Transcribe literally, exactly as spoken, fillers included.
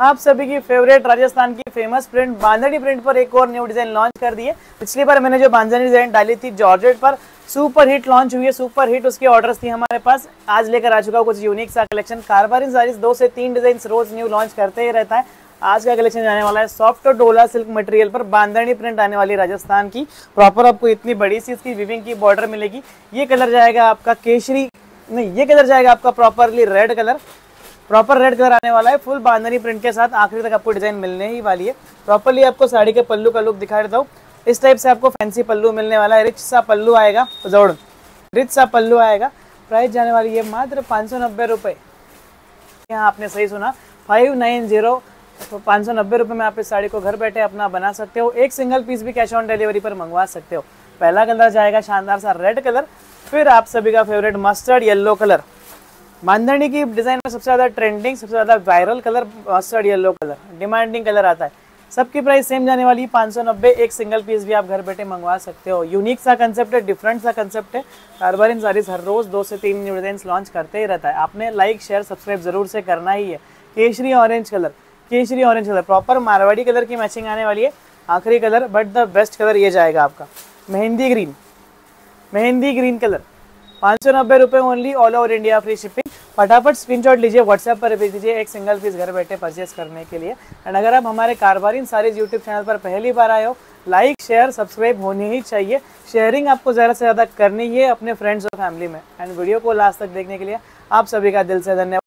आप सभी की फेवरेट राजस्थान की फेमस प्रिंट बांधनी प्रिंट पर एक और न्यू डिजाइन लॉन्च कर दी है। पिछली बार मैंने जो बांधनी डिजाइन डाली थी जॉर्जेट पर, सुपर हिट लॉन्च हुई है, सुपर हिट उसके ऑर्डर्स थी हमारे पास। आज लेकर आ चुका हूं कुछ यूनिक सा कलेक्शन। कारबारी साड़ीज दो से तीन डिजाइन रोज न्यू लॉन्च करते ही रहता है। आज का कलेक्शन जाने वाला है सॉफ्ट और डोला सिल्क मटेरियल पर बांधनी प्रिंट आने वाली राजस्थान की। प्रॉपर आपको इतनी बड़ी सी इसकी विविंग की बॉर्डर मिलेगी। ये कलर जाएगा आपका केसरी, नहीं ये कलर जाएगा आपका properly red colour, proper red colour आने वाला है। फुल बांधनी प्रिंट के साथ आखिरी तक आपको डिजाइन मिलने ही वाली है। प्रॉपरली आपको साड़ी के पल्लू का लुक दिखा देता हूँ। इस टाइप से आपको फैंसी पल्लू मिलने वाला है, रिच सा पल्लू आएगा, जोड़ रिच सा पल्लू आएगा। प्राइस जाने वाली है मात्र पाँच सौ नब्बे रुपये। यहाँ आपने सही सुना, फाइव नाइन जीरो, तो पाँच सौ नब्बे रुपये में आप इस साड़ी को घर बैठे अपना बना सकते हो। एक सिंगल पीस भी कैश ऑन डिलीवरी पर मंगवा सकते हो। पहला कलर जाएगा शानदार सा रेड कलर, फिर आप सभी का favourite mustard yellow colour. Bandhani की डिज़ाइन में सबसे ज़्यादा ट्रेंडिंग, सबसे ज़्यादा viral colour mustard yellow colour, demanding colour आता है। सबकी प्राइस सेम जाने वाली है पाँच सौ नब्बे। एक सिंगल पीस भी आप घर बैठे मंगवा सकते हो। यूनिक सा कंसेप्ट है, डिफरेंट सा कंसेप्ट है। कारबारी साड़ीज हर रोज़ दो से तीन न्यू डिज़ाइन लॉन्च करते ही रहता है। आपने लाइक शेयर सब्सक्राइब जरूर से करना ही है। केसरी ऑरेंज कलर, केसरी orange colour proper Marwari colour की मैचिंग आने वाली है। आखिरी colour but the best colour ये जाएगा आपका mehndi green, mehndi green colour. पाँच सौ नब्बे रुपये only, all over India free shipping. फटाफट स्क्रीनशॉट लीजिए, व्हाट्सएप पर भेज दीजिए एक सिंगल पीस घर बैठे परचेस करने के लिए। एंड अगर आप हमारे कारबारी साड़ीज यूट्यूब चैनल पर पहली बार आए हो, लाइक शेयर सब्सक्राइब होनी ही चाहिए। शेयरिंग आपको ज़्यादा से ज़्यादा करनी है अपने फ्रेंड्स और फैमिली में। एंड वीडियो को लास्ट तक देखने के लिए आप सभी का दिल से धन्यवाद।